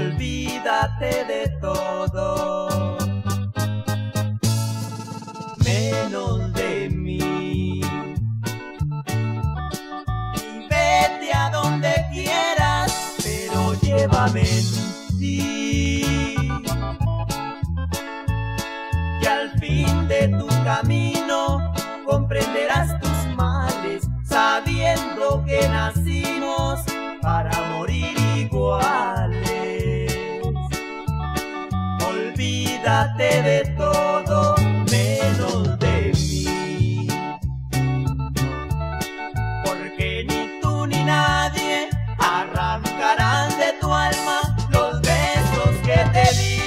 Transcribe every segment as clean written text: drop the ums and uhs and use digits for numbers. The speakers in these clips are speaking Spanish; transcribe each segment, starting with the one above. olvídate de todo, menos de mí, y vete a donde quieras, pero llévame en ti, y al fin de tu camino comprenderás tus males, sabiendo que nacimos para morir iguales. Olvídate de todo menos de mí, porque ni tú ni nadie arrancarán de tu alma los besos que te di,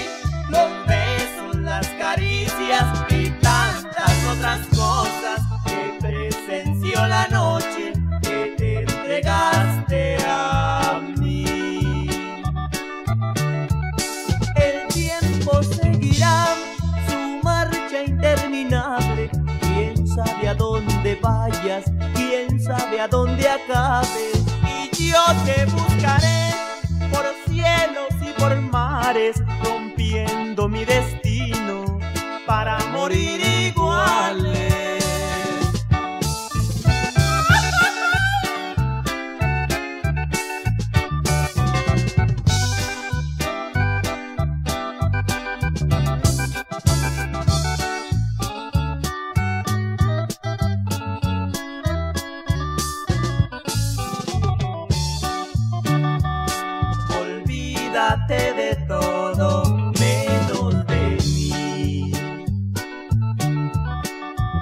los besos, las caricias y tantas otras cosas que presenció la noche que te entregaste a mí. El tiempo seguirá su marcha interminable, quién sabe a dónde vayas, quién sabe a dónde acabes, y yo te buscaré por cielos y por mares, rompiendo mi destino para morir iguales. Olvídate de todo menos de mí,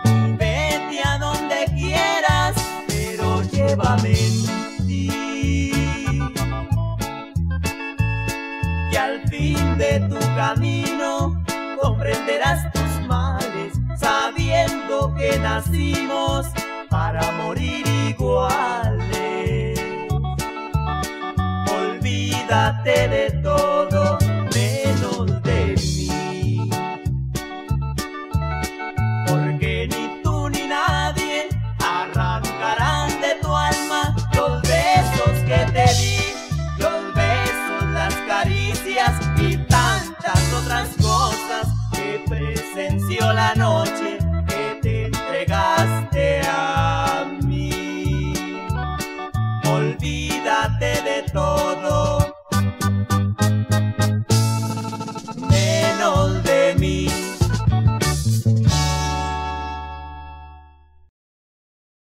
y vete a donde quieras, pero llévame en ti, y al fin de tu camino comprenderás tus males, sabiendo que nacimos para morir iguales. Olvídate de todo menos de mí, porque ni tú ni nadie arrancarán de tu alma los besos que te di, los besos, las caricias y tantas otras cosas que presenció la noche que te entregaste a mí. Olvídate de todo.